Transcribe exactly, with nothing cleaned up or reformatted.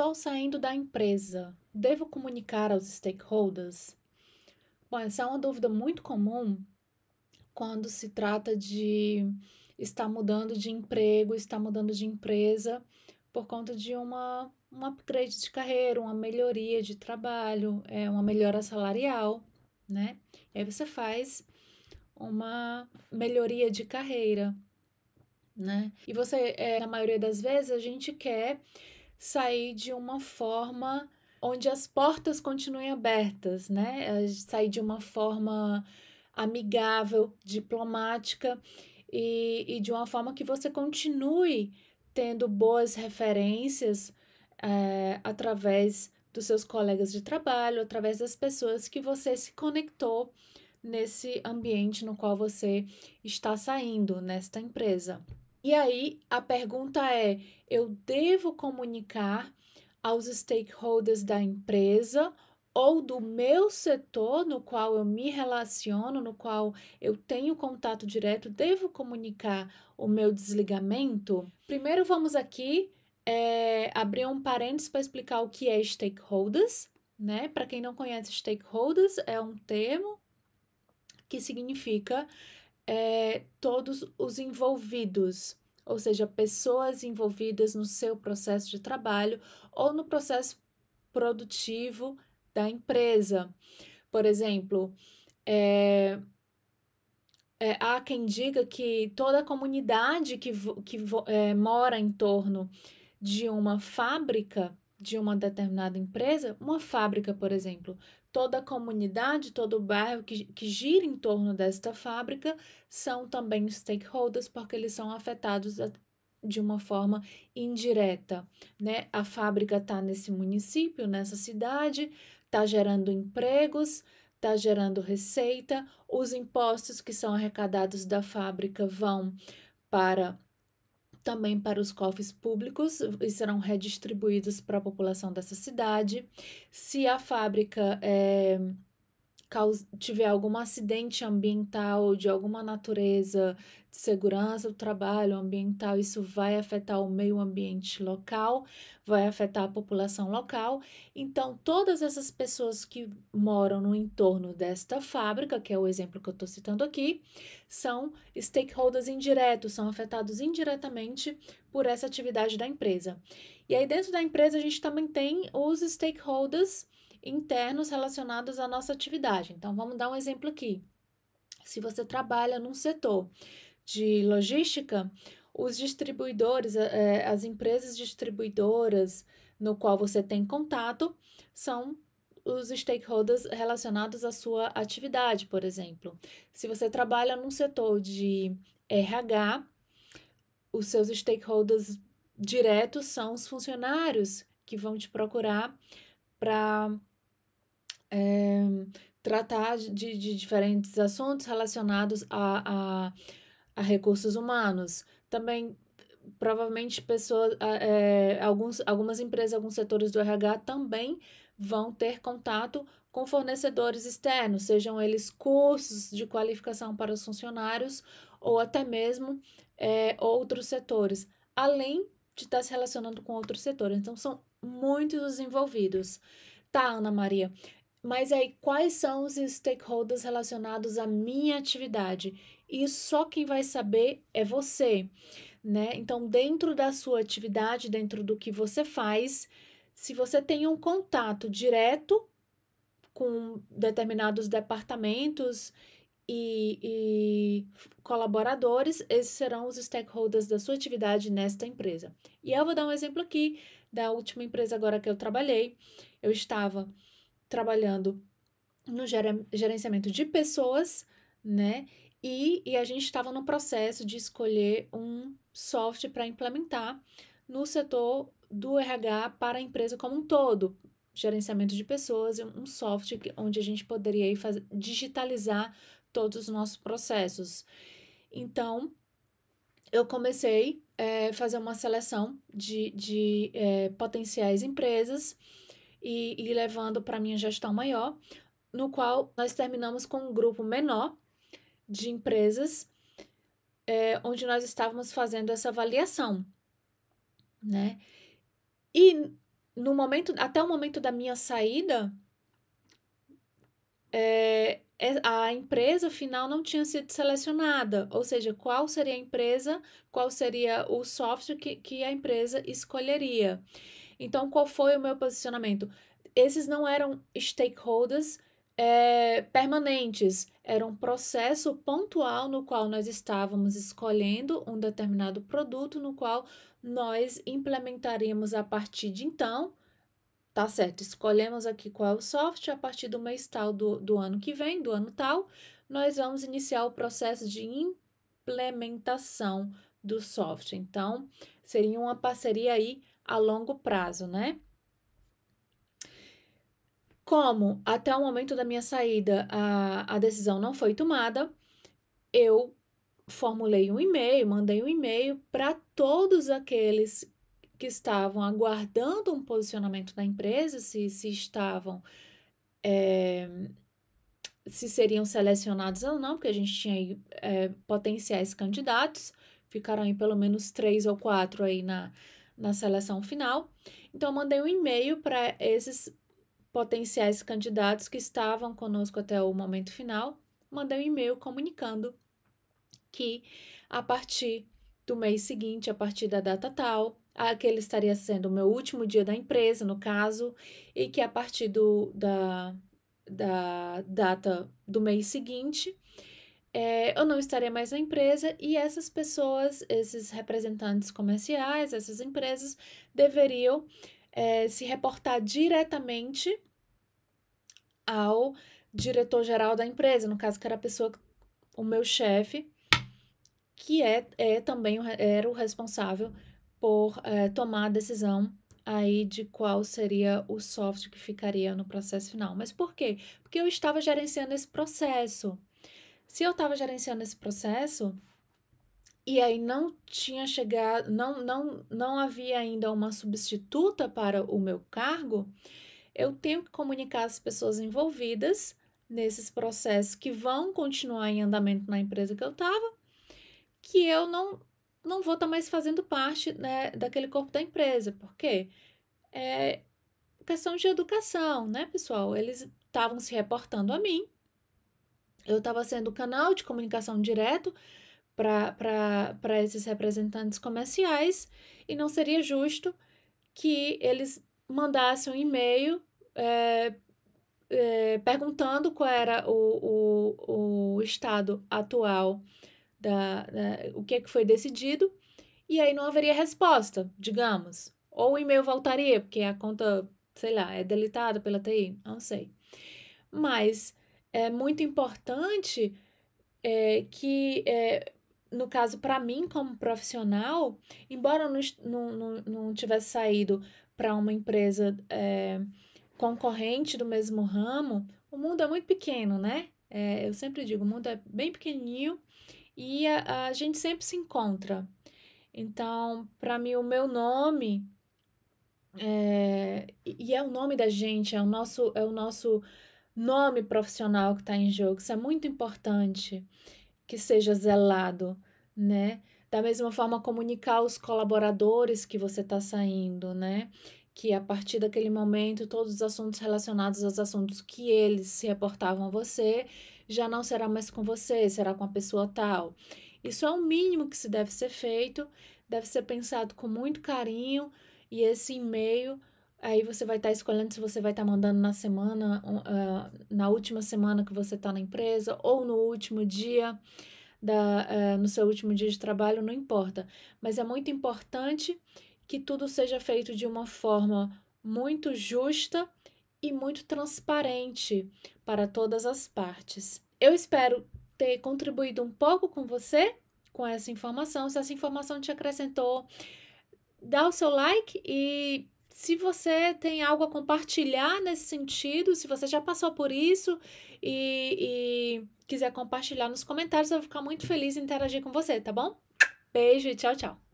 Estou saindo da empresa. Devo comunicar aos stakeholders? Bom, essa é uma dúvida muito comum quando se trata de estar mudando de emprego, estar mudando de empresa por conta de uma, um upgrade de carreira, uma melhoria de trabalho, é, uma melhora salarial, né? E aí você faz uma melhoria de carreira, né? E você, é, na maioria das vezes, a gente quer sair de uma forma onde as portas continuem abertas, né? Sair de uma forma amigável, diplomática e, e de uma forma que você continue tendo boas referências é, através dos seus colegas de trabalho, através das pessoas que você se conectou nesse ambiente no qual você está saindo, nesta empresa. E aí, a pergunta é, eu devo comunicar aos stakeholders da empresa ou do meu setor no qual eu me relaciono, no qual eu tenho contato direto, devo comunicar o meu desligamento? Primeiro, vamos aqui é, abrir um parênteses para explicar o que é stakeholders, né? Para quem não conhece, stakeholders é um termo que significa é, todos os envolvidos, ou seja, pessoas envolvidas no seu processo de trabalho ou no processo produtivo da empresa. Por exemplo, é, é, há quem diga que toda a comunidade que, que é, mora em torno de uma fábrica, de uma determinada empresa, uma fábrica, por exemplo, toda a comunidade, todo o bairro que, que gira em torno desta fábrica são também stakeholders, porque eles são afetados de uma forma indireta, né? A fábrica está nesse município, nessa cidade, está gerando empregos, está gerando receita, os impostos que são arrecadados da fábrica vão para também para os cofres públicos e serão redistribuídos para a população dessa cidade. Se a fábrica é, causa, tiver algum acidente ambiental de alguma natureza, de segurança do trabalho ambiental, isso vai afetar o meio ambiente local, vai afetar a população local. Então, todas essas pessoas que moram no entorno desta fábrica, que é o exemplo que eu estou citando aqui, são stakeholders indiretos, são afetados indiretamente por essa atividade da empresa. E aí, dentro da empresa, a gente também tem os stakeholders internos relacionados à nossa atividade. Então, vamos dar um exemplo aqui. Se você trabalha num setor de logística, os distribuidores, é, as empresas distribuidoras no qual você tem contato, são os stakeholders relacionados à sua atividade, por exemplo. Se você trabalha num setor de R H, os seus stakeholders diretos são os funcionários que vão te procurar para é, tratar de, de diferentes assuntos relacionados a, a, a recursos humanos. Também, provavelmente, pessoas, é, alguns, algumas empresas, alguns setores do R H também vão ter contato com fornecedores externos, sejam eles cursos de qualificação para os funcionários ou até mesmo é, outros setores, além de estar se relacionando com outros setores. Então, são muitos os envolvidos. Tá, Ana Maria, mas aí quais são os stakeholders relacionados à minha atividade? E só quem vai saber é você, né? Então, dentro da sua atividade, dentro do que você faz, se você tem um contato direto com determinados departamentos e, e colaboradores, esses serão os stakeholders da sua atividade nesta empresa. E eu vou dar um exemplo aqui da última empresa agora que eu trabalhei. Eu estava trabalhando no gerenciamento de pessoas, né? E, e a gente estava no processo de escolher um software para implementar no setor do R H para a empresa como um todo. Gerenciamento de pessoas, um software onde a gente poderia fazer, digitalizar todos os nossos processos. Então, eu comecei a é, fazer uma seleção de, de é, potenciais empresas e, e levando para minha gestão maior, no qual nós terminamos com um grupo menor de empresas, é, onde nós estávamos fazendo essa avaliação, né? E no momento, até o momento da minha saída, é, a empresa final não tinha sido selecionada, ou seja, qual seria a empresa, qual seria o software que, que a empresa escolheria. Então, qual foi o meu posicionamento? Esses não eram stakeholders é, permanentes, era um processo pontual no qual nós estávamos escolhendo um determinado produto, no qual nós implementaríamos a partir de então. Tá certo, escolhemos aqui qual é o software, a partir do mês tal do, do ano que vem, do ano tal, nós vamos iniciar o processo de implementação do software. Então, seria uma parceria aí a longo prazo, né? Como até o momento da minha saída a, a decisão não foi tomada, eu formulei um e-mail, mandei um e-mail para todos aqueles que estavam aguardando um posicionamento da empresa, se, se estavam, é, se seriam selecionados ou não, porque a gente tinha aí, é, potenciais candidatos, ficaram aí pelo menos três ou quatro aí na, na seleção final. Então, eu mandei um e-mail para esses potenciais candidatos que estavam conosco até o momento final, mandei um e-mail comunicando que a partir do mês seguinte, a partir da data tal, aquele estaria sendo o meu último dia da empresa, no caso, e que a partir do, da, da data do mês seguinte, é, eu não estaria mais na empresa e essas pessoas, esses representantes comerciais, essas empresas, deveriam é, se reportar diretamente ao diretor-geral da empresa, no caso que era a pessoa, o meu chefe, que é, é também era o responsável por é, tomar a decisão aí de qual seria o software que ficaria no processo final. Mas por quê? Porque eu estava gerenciando esse processo. Se eu estava gerenciando esse processo e aí não tinha chegado, não, não, não havia ainda uma substituta para o meu cargo, eu tenho que comunicar as pessoas envolvidas nesses processos que vão continuar em andamento na empresa que eu estava, que eu não... não vou estar mais fazendo parte, né, daquele corpo da empresa, porque é questão de educação, né, pessoal? Eles estavam se reportando a mim, eu estava sendo o canal de comunicação direto para esses representantes comerciais e não seria justo que eles mandassem um e-mail é, é, perguntando qual era o, o, o estado atual Da, da, o que é que foi decidido, e aí não haveria resposta, digamos. Ou o e-mail voltaria, porque a conta, sei lá, é deletada pela T I, não sei. Mas é muito importante é, que, é, no caso, para mim, como profissional, embora eu não, não, não tivesse saído para uma empresa é, concorrente do mesmo ramo, o mundo é muito pequeno, né? É, eu sempre digo, o mundo é bem pequenininho, e a, a gente sempre se encontra. Então, para mim, o meu nome, é, e é o nome da gente, é o nosso, é o nosso nome profissional que está em jogo. Isso é muito importante que seja zelado, né? Da mesma forma, comunicar aos colaboradores que você está saindo, né? Que a partir daquele momento, todos os assuntos relacionados aos assuntos que eles se reportavam a você já não será mais com você, será com a pessoa tal. Isso é o mínimo que se deve ser feito, deve ser pensado com muito carinho, e esse e-mail, aí você vai estar escolhendo se você vai estar mandando na semana, uh, na última semana que você está na empresa, ou no último dia, da, uh, no seu último dia de trabalho, não importa. Mas é muito importante que tudo seja feito de uma forma muito justa e muito transparente para todas as partes. Eu espero ter contribuído um pouco com você, com essa informação. Se essa informação te acrescentou, dá o seu like e se você tem algo a compartilhar nesse sentido, se você já passou por isso e, e quiser compartilhar nos comentários, eu vou ficar muito feliz em interagir com você, tá bom? Beijo e tchau, tchau!